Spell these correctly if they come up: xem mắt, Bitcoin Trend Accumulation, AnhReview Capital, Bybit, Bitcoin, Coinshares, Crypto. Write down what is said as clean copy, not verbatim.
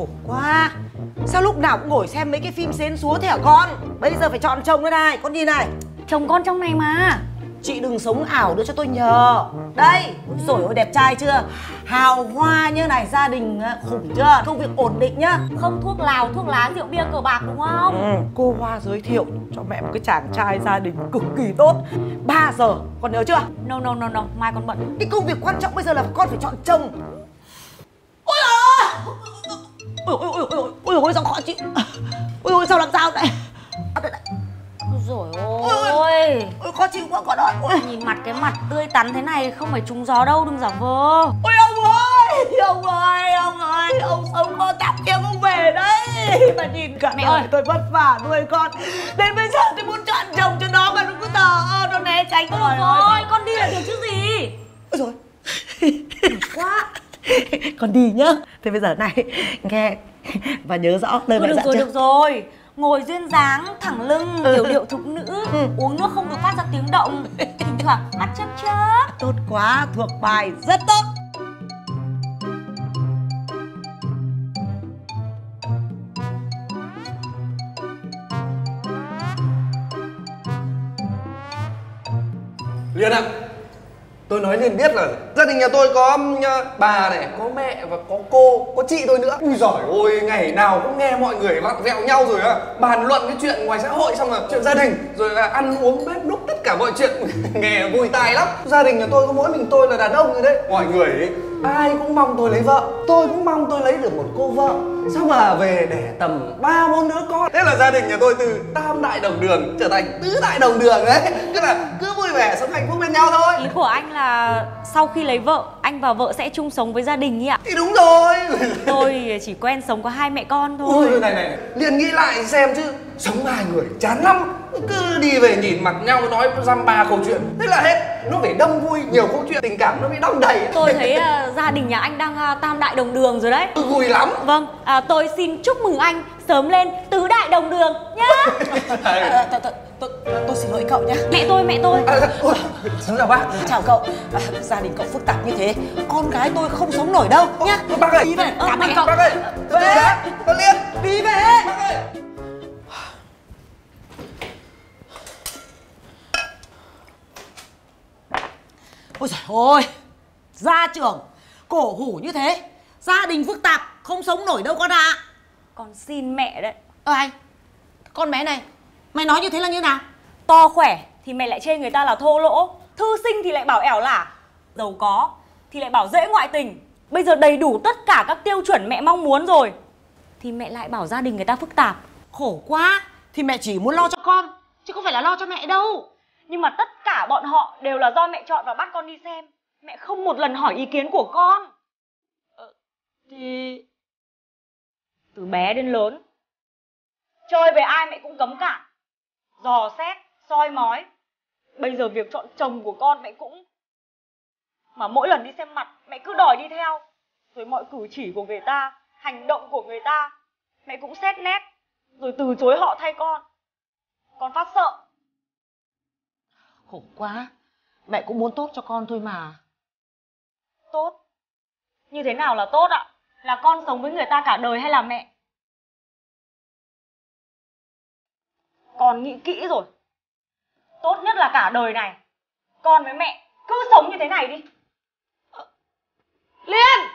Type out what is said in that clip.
khổ quá. Sao lúc nào cũng ngồi xem mấy cái phim xến xúa thế hả con? Bây giờ phải chọn chồng nữa này, con nhìn này. Chồng con trong này mà. Chị đừng sống ảo nữa cho tôi nhờ. Đây, rồi ôi đẹp trai chưa? Hào hoa như này, gia đình khủng chưa? Công việc ổn định nhá. Không thuốc lào, thuốc lá, rượu bia, cờ bạc đúng không? Ừ, cô Hoa giới thiệu cho mẹ một cái chàng trai gia đình cực kỳ tốt. 3 giờ, con nhớ chưa? No, mai con bận. Cái công việc quan trọng bây giờ là con phải chọn chồng. Ôi à! Ôi sao khó chịu. Ôi sao làm sao đây? Rồi ôi, khó chịu quá con ơi. Ôi. Nhìn cái mặt tươi tắn thế này không phải trúng gió đâu, đừng giả vờ. Ôi ông ơi, ông sống có tạp kia không về đấy. Mà nhìn cả mẹ ơi, tôi vất vả nuôi con. Đến bây giờ tôi muốn chọn chồng cho nó mà nó cứ tờ nó né tránh. Ôi rồi, con đi là được chứ gì. Ôi rồi. Quá. Con đi nhá. Thế bây giờ này, nghe và nhớ rõ lời mẹ dặn chưa? Được rồi. Ngồi duyên dáng, thẳng lưng, điệu thục nữ, uống nước không được phát ra tiếng động, thỉnh thoảng mắt chớp chớp. Tốt quá, thuộc bài rất tốt. Liên ạ, tôi nói Liên biết là gia đình nhà tôi có bà này, có mẹ và có cô, có chị tôi nữa. Ui giời ơi, ngày nào cũng nghe mọi người vặn vẹo nhau rồi á, bàn luận cái chuyện ngoài xã hội, xong là chuyện gia đình, rồi là ăn uống bếp núc, tất cả mọi chuyện nghe vui tai lắm. Gia đình nhà tôi có mỗi mình tôi là đàn ông rồi đấy. Mọi người ấy, ai cũng mong tôi lấy vợ, tôi cũng mong tôi lấy được một cô vợ, xong mà về đẻ tầm 3-4 đứa con. Thế là gia đình nhà tôi từ tam đại đồng đường trở thành tứ đại đồng đường đấy. Tức là cứ vui vẻ sống hạnh phúc bên nhau thôi. Ý của anh là sau khi lấy vợ, anh và vợ sẽ chung sống với gia đình ý ạ? Thì đúng rồi. Tôi chỉ quen sống có 2 mẹ con thôi. Ui, này, liền nghĩ lại xem chứ, sống 2 người chán lắm. Cứ đi về nhìn mặt nhau nói dăm ba câu chuyện, thế là hết. Nó phải đông vui, nhiều câu chuyện, tình cảm nó bị đong đầy. Tôi thấy gia đình nhà anh đang tam đại đồng đường rồi đấy. Vui lắm. Vâng, tôi xin chúc mừng anh sớm lên tứ đại đồng đường nhá. Tôi xin lỗi cậu nhá. Mẹ tôi. Xin chào bác. Chào cậu. Gia đình cậu phức tạp như thế, con gái tôi không sống nổi đâu nhá. Bác ơi, đi về. Cảm ơn cậu. Bác ơi, về. Con Liên, đi về. Ôi giời ơi, gia trưởng, cổ hủ như thế, gia đình phức tạp, không sống nổi đâu con ạ. Con xin mẹ đấy. Ai? Con bé này, mày nói như thế là như nào? To khỏe thì mày lại chê người ta là thô lỗ, thư sinh thì lại bảo ẻo lả, giàu có thì lại bảo dễ ngoại tình. Bây giờ đầy đủ tất cả các tiêu chuẩn mẹ mong muốn rồi, thì mẹ lại bảo gia đình người ta phức tạp. Khổ quá, thì mẹ chỉ muốn lo cho con, chứ không phải là lo cho mẹ đâu. Nhưng mà tất cả bọn họ đều là do mẹ chọn và bắt con đi xem. Mẹ không một lần hỏi ý kiến của con. Thì... từ bé đến lớn, chơi với ai mẹ cũng cấm cản, dò xét, soi mói. Bây giờ việc chọn chồng của con mẹ cũng... mà mỗi lần đi xem mặt mẹ cứ đòi đi theo. Rồi mọi cử chỉ của người ta, hành động của người ta, mẹ cũng xét nét, rồi từ chối họ thay con. Con phát sợ. Khổ quá, mẹ cũng muốn tốt cho con thôi mà. Tốt? Như thế nào là tốt ạ? Là con sống với người ta cả đời hay là mẹ? Con nghĩ kỹ rồi. Tốt nhất là cả đời này, con với mẹ cứ sống như thế này đi. Liên!